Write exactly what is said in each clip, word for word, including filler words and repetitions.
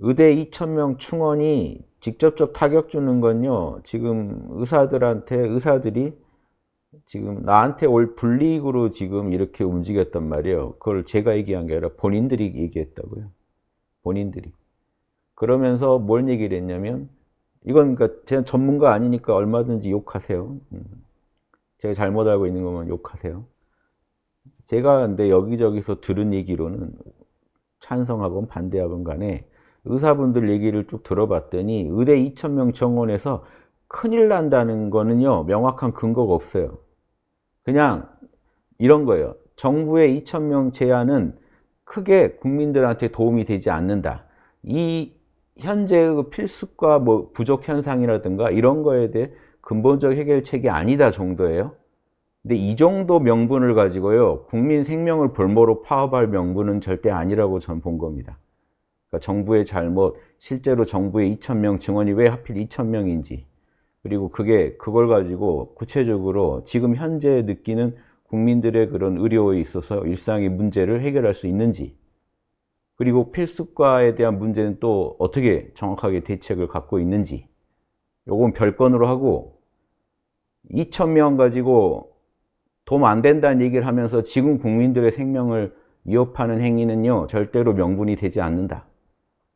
의대 이천 명 충원이 직접적 타격 주는 건요, 지금 의사들한테, 의사들이 지금 나한테 올 불이익으로 지금 이렇게 움직였단 말이에요. 그걸 제가 얘기한 게 아니라 본인들이 얘기했다고요. 본인들이. 그러면서 뭘 얘기를 했냐면, 이건 그러니까 제가 전문가 아니니까 얼마든지 욕하세요. 제가 잘못 알고 있는 거면 욕하세요. 제가 근데 여기저기서 들은 얘기로는 찬성하건 반대하건 간에 의사분들 얘기를 쭉 들어봤더니 의대 이천 명 정원에서 큰일 난다는 거는요, 명확한 근거가 없어요. 그냥 이런 거예요. 정부의 이천 명 제한은 크게 국민들한테 도움이 되지 않는다. 이 현재의 필수과 뭐 부족 현상이라든가 이런 거에 대해 근본적 해결책이 아니다 정도예요. 근데 이 정도 명분을 가지고요, 국민 생명을 볼모로 파업할 명분은 절대 아니라고 전 본 겁니다. 그러니까 정부의 잘못, 실제로 정부의 이천 명 증언이 왜 하필 이천 명인지, 그리고 그게 그걸 가지고 구체적으로 지금 현재 느끼는 국민들의 그런 의료에 있어서 일상의 문제를 해결할 수 있는지, 그리고 필수과에 대한 문제는 또 어떻게 정확하게 대책을 갖고 있는지, 요건 별건으로 하고, 이천 명 가지고 도움 안 된다는 얘기를 하면서 지금 국민들의 생명을 위협하는 행위는요, 절대로 명분이 되지 않는다.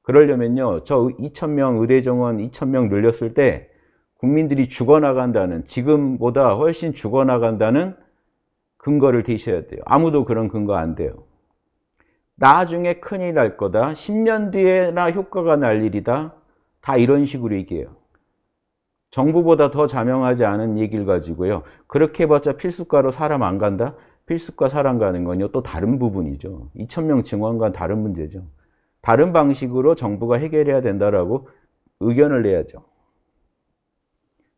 그러려면요, 저 이천 명 의대 정원 이천 명 늘렸을 때 국민들이 죽어나간다는, 지금보다 훨씬 죽어나간다는 근거를 대셔야 돼요. 아무도 그런 근거 안 돼요. 나중에 큰일 날 거다, 십 년 뒤에나 효과가 날 일이다, 다 이런 식으로 얘기해요. 정부보다 더 자명하지 않은 얘기를 가지고요, 그렇게 해봤자 필수과로 사람 안 간다? 필수과 사람 가는 건요, 또 다른 부분이죠. 이천 명 증원과는 다른 문제죠. 다른 방식으로 정부가 해결해야 된다라고 의견을 내야죠.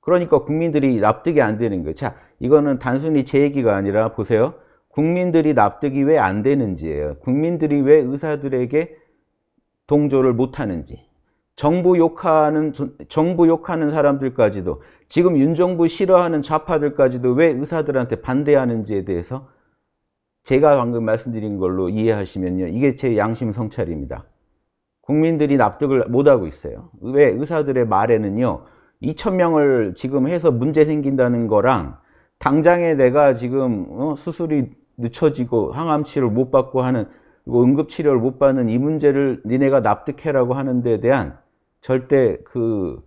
그러니까 국민들이 납득이 안 되는 거예요. 자, 이거는 단순히 제 얘기가 아니라 보세요. 국민들이 납득이 왜 안 되는지예요. 국민들이 왜 의사들에게 동조를 못하는지. 정부 욕하는, 정부 욕하는 사람들까지도, 지금 윤정부 싫어하는 좌파들까지도 왜 의사들한테 반대하는지에 대해서 제가 방금 말씀드린 걸로 이해하시면요, 이게 제 양심 성찰입니다. 국민들이 납득을 못하고 있어요. 왜 의사들의 말에는요, 이천 명을 지금 해서 문제 생긴다는 거랑 당장에 내가 지금 어, 수술이 늦춰지고 항암치료를 못 받고 하는, 응급치료를 못 받는 이 문제를 니네가 납득해라고 하는 데 대한 절대 그,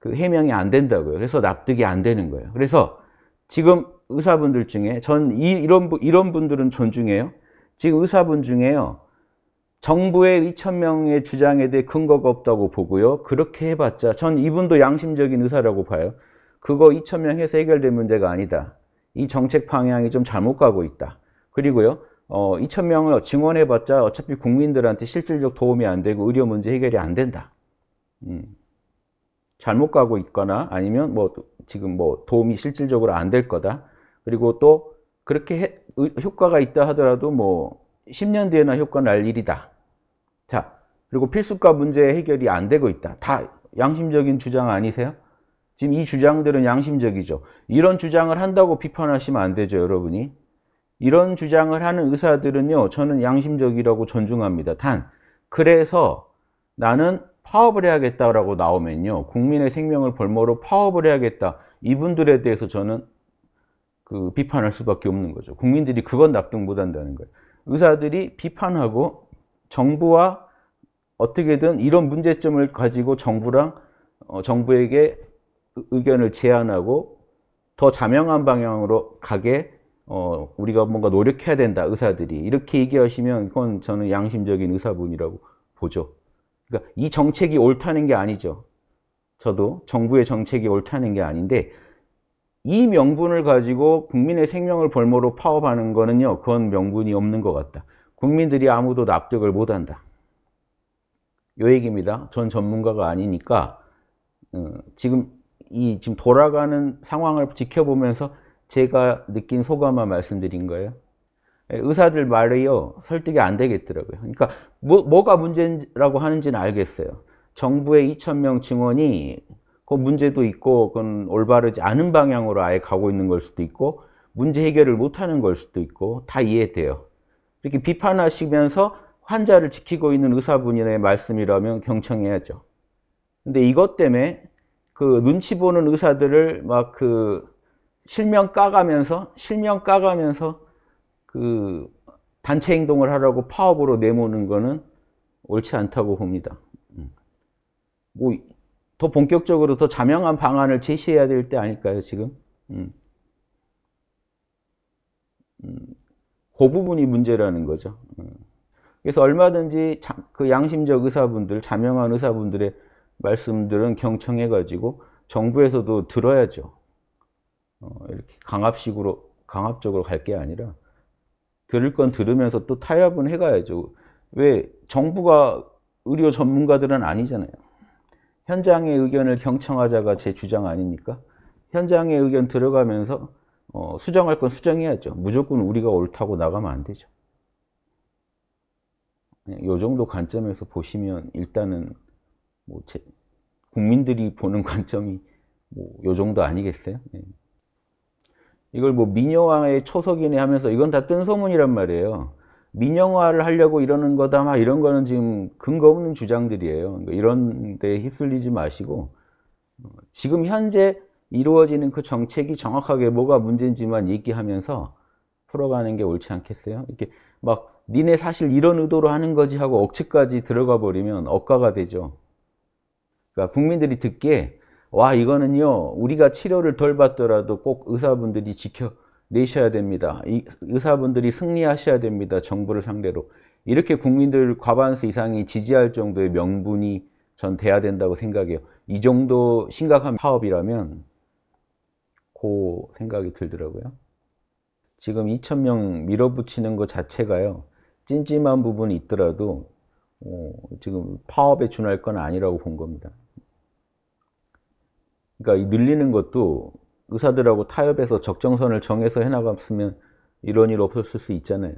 그 해명이 안 된다고요. 그래서 납득이 안 되는 거예요. 그래서 지금 의사분들 중에, 전 이, 이런, 이런 분들은 존중해요. 지금 의사분 중에요, 정부의 이천 명의 주장에 대해 근거가 없다고 보고요, 그렇게 해봤자, 전 이분도 양심적인 의사라고 봐요. 그거 이천 명 해서 해결될 문제가 아니다. 이 정책 방향이 좀 잘못 가고 있다. 그리고요, 어, 이천 명을 증원해봤자 어차피 국민들한테 실질적 도움이 안 되고 의료 문제 해결이 안 된다. 음. 잘못 가고 있거나 아니면 뭐 지금 뭐 도움이 실질적으로 안 될 거다. 그리고 또 그렇게 해, 효과가 있다 하더라도 뭐 십 년 뒤에나 효과 날 일이다. 자, 그리고 필수과 문제 해결이 안 되고 있다. 다 양심적인 주장 아니세요? 지금 이 주장들은 양심적이죠. 이런 주장을 한다고 비판하시면 안 되죠, 여러분이. 이런 주장을 하는 의사들은요, 저는 양심적이라고 존중합니다. 단, 그래서 나는 파업을 해야겠다라고 나오면요, 국민의 생명을 볼모로 파업을 해야겠다, 이분들에 대해서 저는 그 비판할 수밖에 없는 거죠. 국민들이 그건 납득 못한다는 거예요. 의사들이 비판하고 정부와 어떻게든 이런 문제점을 가지고 정부랑 어, 정부에게 의견을 제안하고 더 자명한 방향으로 가게 어, 우리가 뭔가 노력해야 된다, 의사들이 이렇게 얘기하시면 그건 저는 양심적인 의사분이라고 보죠. 그러니까 이 정책이 옳다는 게 아니죠. 저도 정부의 정책이 옳다는 게 아닌데, 이 명분을 가지고 국민의 생명을 볼모로 파업하는 거는요, 그건 명분이 없는 것 같다, 국민들이 아무도 납득을 못한다, 요 얘기입니다. 전 전문가가 아니니까 어, 지금 이 지금 돌아가는 상황을 지켜보면서 제가 느낀 소감만 말씀드린 거예요. 의사들 말이요, 설득이 안 되겠더라고요. 그러니까 뭐, 뭐가 문제라고 하는지는 알겠어요. 정부의 이천 명 증원이 그 문제도 있고, 그건 올바르지 않은 방향으로 아예 가고 있는 걸 수도 있고, 문제 해결을 못하는 걸 수도 있고, 다 이해돼요. 이렇게 비판하시면서 환자를 지키고 있는 의사분의 말씀이라면 경청해야죠. 근데 이것 때문에 그 눈치 보는 의사들을 막 그 실명 까가면서 실명 까가면서 그 단체 행동을 하라고 파업으로 내모는 거는 옳지 않다고 봅니다. 뭐 더 본격적으로 더 자명한 방안을 제시해야 될 때 아닐까요, 지금? 음. 음. 그 부분이 문제라는 거죠. 음. 그래서 얼마든지 자, 그 양심적 의사분들, 자명한 의사분들의 말씀들은 경청해가지고 정부에서도 들어야죠. 어, 이렇게 강압식으로, 강압적으로 갈 게 아니라 들을 건 들으면서 또 타협은 해가야죠. 왜 정부가 의료 전문가들은 아니잖아요. 현장의 의견을 경청하자가 제 주장 아닙니까? 현장의 의견 들어가면서 어, 수정할 건 수정해야죠. 무조건 우리가 옳다고 나가면 안 되죠. 요 정도 관점에서 보시면 일단은 뭐 제, 국민들이 보는 관점이 뭐 요 정도 아니겠어요? 네. 이걸 뭐 민영화의 초석이네 하면서 이건 다 뜬소문이란 말이에요. 민영화를 하려고 이러는 거다 막 이런 거는 지금 근거 없는 주장들이에요. 그러니까 이런 데 휩쓸리지 마시고 지금 현재 이루어지는 그 정책이 정확하게 뭐가 문제인지만 얘기하면서 풀어가는 게 옳지 않겠어요? 이렇게 막 니네 사실 이런 의도로 하는 거지 하고 억측까지 들어가 버리면 억가가 되죠. 그러니까 국민들이 듣기에 와 이거는요 우리가 치료를 덜 받더라도 꼭 의사분들이 지켜내셔야 됩니다. 이, 의사분들이 승리하셔야 됩니다. 정부를 상대로. 이렇게 국민들 과반수 이상이 지지할 정도의 명분이 전 돼야 된다고 생각해요. 이 정도 심각한 파업이라면 그 생각이 들더라고요. 지금 이천 명 밀어붙이는 것 자체가요. 찜찜한 부분이 있더라도 어, 지금 파업에 준할 건 아니라고 본 겁니다. 그러니까 이 늘리는 것도 의사들하고 타협해서 적정선을 정해서 해나갔으면 이런 일 없었을 수 있잖아요.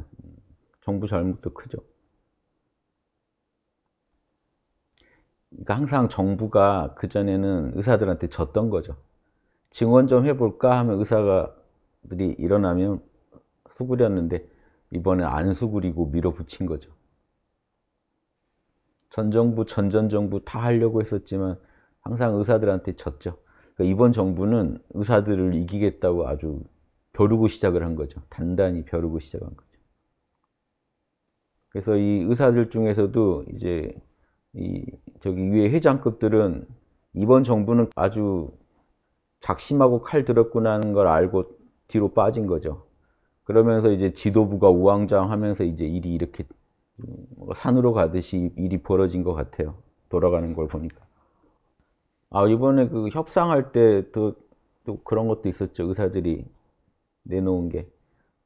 정부 잘못도 크죠. 그러니까 항상 정부가 그전에는 의사들한테 졌던 거죠. 증언 좀 해볼까 하면 의사들이 일어나면 수그렸는데 이번에 안 수그리고 밀어붙인 거죠. 전 정부, 전전 정부 다 하려고 했었지만 항상 의사들한테 졌죠. 그러니까 이번 정부는 의사들을 이기겠다고 아주 벼르고 시작을 한 거죠. 단단히 벼르고 시작한 거죠. 그래서 이 의사들 중에서도 이제 이 저기 위에 회장급들은 이번 정부는 아주 작심하고 칼 들었구나 하는 걸 알고 뒤로 빠진 거죠. 그러면서 이제 지도부가 우왕좌왕하면서 이제 일이 이렇게 산으로 가듯이 일이 벌어진 것 같아요. 돌아가는 걸 보니까. 아 이번에 그 협상할 때 또 또 그런 것도 있었죠. 의사들이 내놓은 게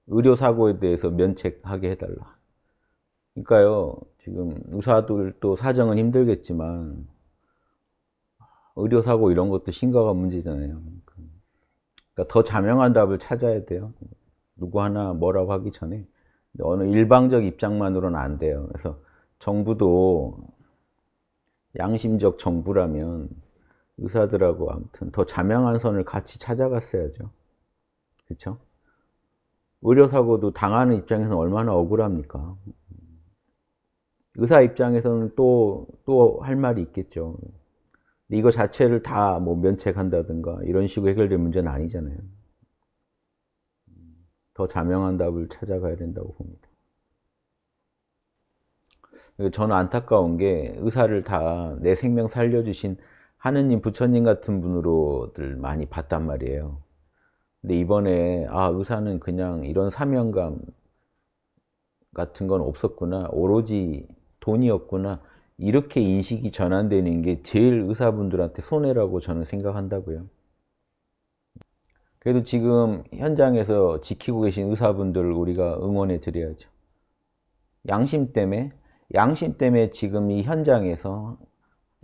의료 사고에 대해서 면책하게 해달라. 그러니까요. 지금 의사들도 사정은 힘들겠지만 의료 사고 이런 것도 심각한 문제잖아요. 그러니까 더 자명한 답을 찾아야 돼요. 누구 하나 뭐라고 하기 전에 어느 일방적 입장만으로는 안 돼요. 그래서 정부도 양심적 정부라면 의사들하고 아무튼 더 자명한 선을 같이 찾아갔어야죠. 그렇죠? 의료 사고도 당하는 입장에서는 얼마나 억울합니까? 의사 입장에서는 또 또 할 말이 있겠죠. 근데 이거 자체를 다 뭐 면책한다든가 이런 식으로 해결될 문제는 아니잖아요. 더 자명한 답을 찾아가야 된다고 봅니다. 저는 안타까운 게 의사를 다 내 생명 살려주신 하느님, 부처님 같은 분으로들 많이 봤단 말이에요. 근데 이번에 아 의사는 그냥 이런 사명감 같은 건 없었구나, 오로지 돈이었구나 이렇게 인식이 전환되는 게 제일 의사분들한테 손해라고 저는 생각한다고요. 그래도 지금 현장에서 지키고 계신 의사분들을 우리가 응원해 드려야죠. 양심 때문에, 양심 때문에 지금 이 현장에서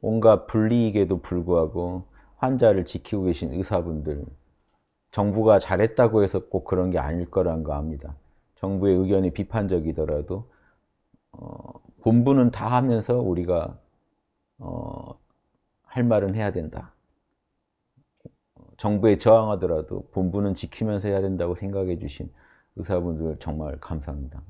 온갖 불이익에도 불구하고 환자를 지키고 계신 의사분들, 정부가 잘했다고 해서 꼭 그런 게 아닐 거란 거 압니다. 정부의 의견이 비판적이더라도 어, 본부는 다 하면서 우리가 어, 할 말은 해야 된다. 정부에 저항하더라도 본부는 지키면서 해야 된다고 생각해 주신 의사분들 정말 감사합니다.